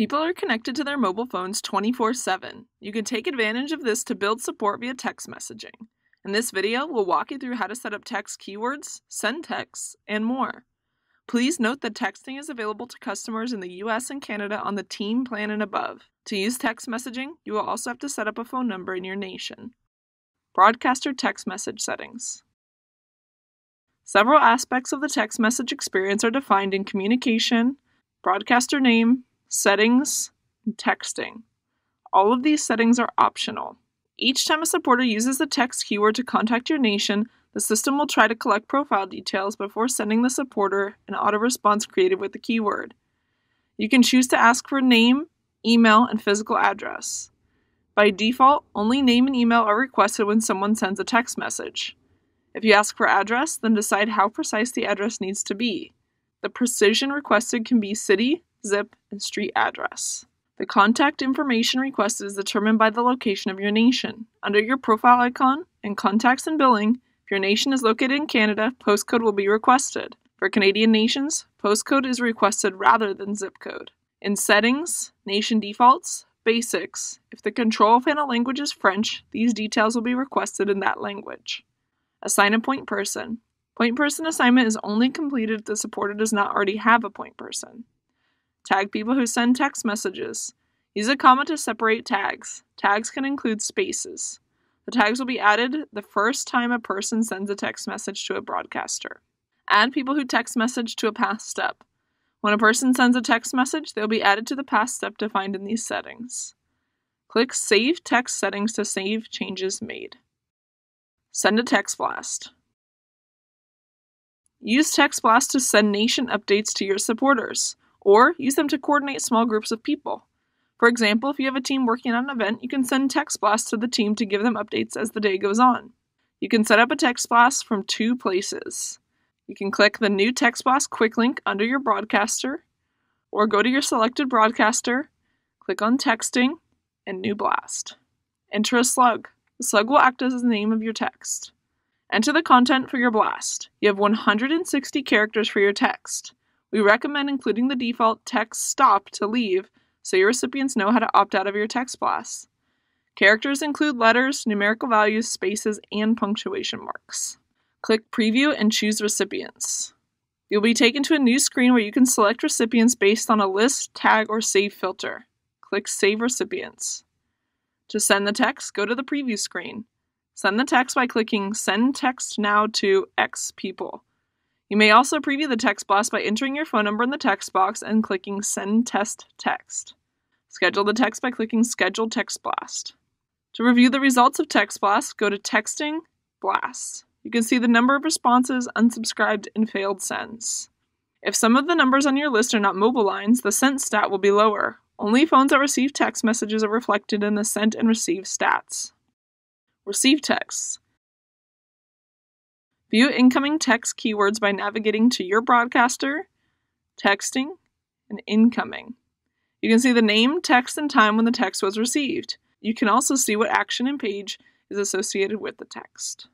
People are connected to their mobile phones 24/7. You can take advantage of this to build support via text messaging. In this video, we'll walk you through how to set up text keywords, send texts, and more. Please note that texting is available to customers in the US and Canada on the Team plan and above. To use text messaging, you will also have to set up a phone number in your nation. Broadcaster text message settings. Several aspects of the text message experience are defined in communication, broadcaster name, settings, and texting. All of these settings are optional. Each time a supporter uses the text keyword to contact your nation, the system will try to collect profile details before sending the supporter an auto-response created with the keyword. You can choose to ask for name, email, and physical address. By default, only name and email are requested when someone sends a text message. If you ask for address, then decide how precise the address needs to be. The precision requested can be city, zip, and street address. The contact information requested is determined by the location of your nation. Under your profile icon, in Contacts and Billing, if your nation is located in Canada, postcode will be requested. For Canadian nations, postcode is requested rather than zip code. In Settings, Nation Defaults, Basics, if the control panel language is French, these details will be requested in that language. Assign a point person. Point person assignment is only completed if the supporter does not already have a point person. Tag people who send text messages. Use a comma to separate tags. Tags can include spaces. The tags will be added the first time a person sends a text message to a broadcaster. Add people who text message to a past step. When a person sends a text message, they'll be added to the past step defined in these settings. Click Save Text Settings to save changes made. Send a text blast. Use text blast to send nation updates to your supporters, or use them to coordinate small groups of people. For example, if you have a team working on an event, you can send text blasts to the team to give them updates as the day goes on. You can set up a text blast from two places. You can click the New Text Blast quick link under your broadcaster, or go to your selected broadcaster, click on Texting, and New Blast. Enter a slug. The slug will act as the name of your text. Enter the content for your blast. You have 160 characters for your text. We recommend including the default text stop to leave so your recipients know how to opt out of your text blast. Characters include letters, numerical values, spaces, and punctuation marks. Click Preview and choose Recipients. You'll be taken to a new screen where you can select recipients based on a list, tag, or save filter. Click Save Recipients. To send the text, go to the Preview screen. Send the text by clicking Send Text Now to X People. You may also preview the text blast by entering your phone number in the text box and clicking Send Test Text. Schedule the text by clicking Schedule Text Blast. To review the results of text blast, go to Texting, Blasts. You can see the number of responses, unsubscribed, and failed sends. If some of the numbers on your list are not mobile lines, the sent stat will be lower. Only phones that receive text messages are reflected in the sent and received stats. Receive texts. View incoming text keywords by navigating to your broadcaster, texting, and incoming. You can see the name, text, and time when the text was received. You can also see what action and page is associated with the text.